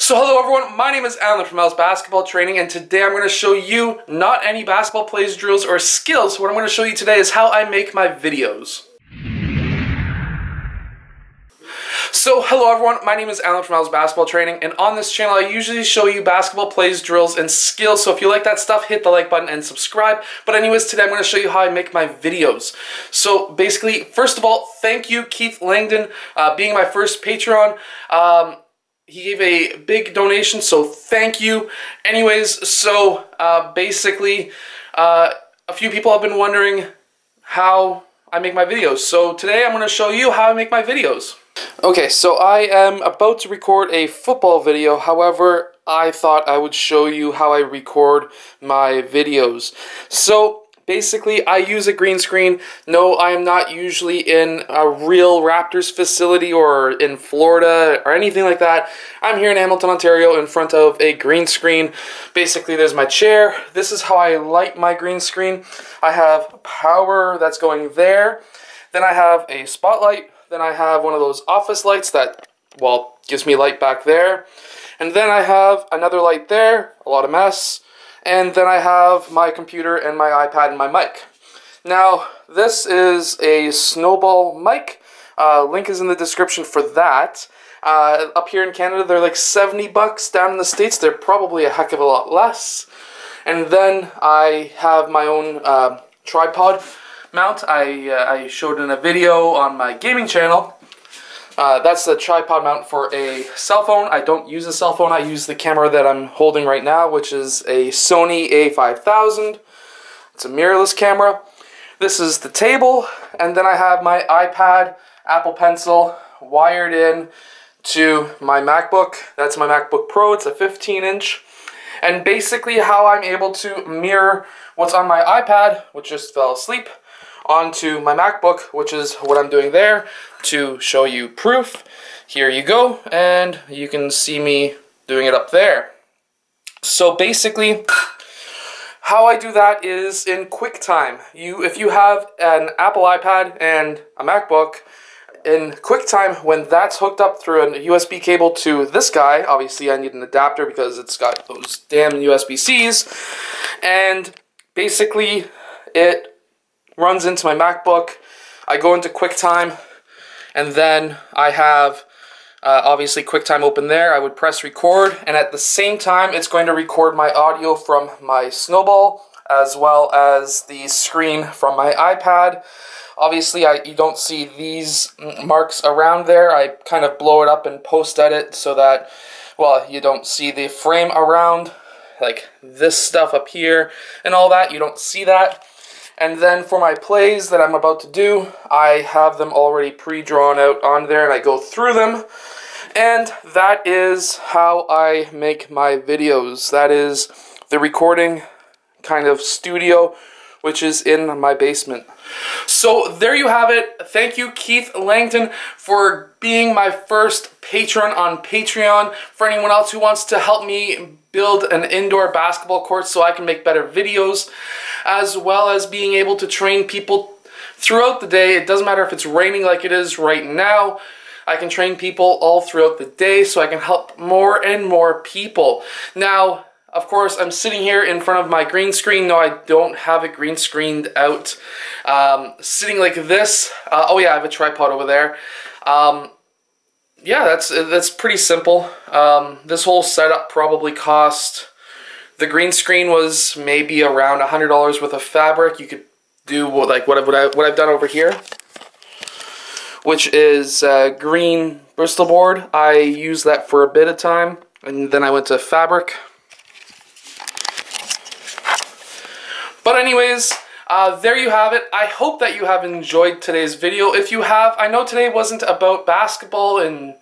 So hello everyone, my name is Alan from Alan's Basketball Training, and today I'm going to show you not any basketball plays, drills, or skills. What I'm going to show you today is how I make my videos. So hello everyone, my name is Alan from Alan's Basketball Training, and on this channel I usually show you basketball plays, drills, and skills, so if you like that stuff, hit the like button and subscribe. But anyways, today I'm going to show you how I make my videos. So basically, first of all, thank you Keith Langdon, being my first Patreon. He gave a big donation, so thank you. Anyways, so basically, a few people have been wondering how I make my videos. So today I'm going to show you how I make my videos. Okay, so I am about to record a football video. However, I thought I would show you how I record my videos. So basically, I use a green screen. No, I am not usually in a real Raptors facility or in Florida or anything like that. I'm here in Hamilton, Ontario, in front of a green screen. Basically, there's my chair. This is how I light my green screen. I have power that's going there. Then I have a spotlight. Then I have one of those office lights that, well, gives me light back there. And then I have another light there, a lot of mess. And then I have my computer and my iPad and my mic. Now, this is a Snowball mic. Link is in the description for that. Up here in Canada, they're like 70 bucks. Down in the States, they're probably a heck of a lot less. And then I have my own tripod mount. I showed in a video on my gaming channel. That's the tripod mount for a cell phone. I don't use a cell phone. I use the camera that I'm holding right now, which is a Sony A5000. It's a mirrorless camera. This is the table, and then I have my iPad, Apple Pencil, wired in to my MacBook. That's my MacBook Pro. It's a 15-inch. And basically how I'm able to mirror what's on my iPad, which just fell asleep, onto my MacBook, which is what I'm doing there, to show you proof. Here you go, and you can see me doing it up there. So basically, how I do that is in QuickTime. If you have an Apple iPad and a MacBook, in QuickTime, when that's hooked up through a USB cable to this guy, obviously I need an adapter because it's got those damn USB-Cs, and basically it runs into my MacBook. I go into QuickTime, and then I have obviously QuickTime open there. I would press record, and at the same time it's going to record my audio from my Snowball as well as the screen from my iPad. Obviously you don't see these marks around there. I kind of blow it up and post edit so that, well, you don't see the frame around, like this stuff up here and all that. You don't see that. And then for my plays that I'm about to do, I have them already pre-drawn out on there, and I go through them. And that is how I make my videos. That is the recording kind of studio, which is in my basement. So there you have it. Thank you, Keith Langdon, for being my first patron on Patreon. For anyone else who wants to help me build an indoor basketball court so I can make better videos, as well as being able to train people throughout the day. It doesn't matter if it's raining like it is right now. I can train people all throughout the day so I can help more and more people. Now, of course, I'm sitting here in front of my green screen. No, I don't have it green screened out. Sitting like this. Oh yeah, I have a tripod over there. Yeah, that's pretty simple. This whole setup probably cost, the green screen was maybe around $100 worth of fabric. You could do what I've done over here, which is green Bristol board. I used that for a bit of time, and then I went to fabric. But anyways, there you have it. I hope that you have enjoyed today's video. If you have, I know today wasn't about basketball and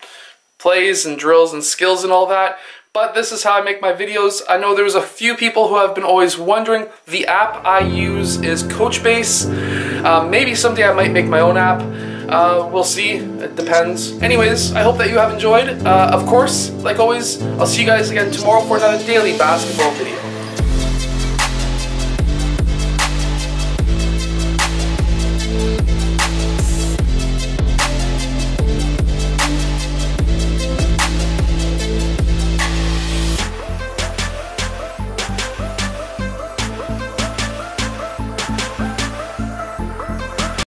plays and drills and skills and all that, but this is how I make my videos. I know there's a few people who have been always wondering. The app I use is CoachBase. Maybe someday I might make my own app. We'll see. It depends. Anyways, I hope that you have enjoyed. Of course, like always, I'll see you guys again tomorrow for another daily basketball video.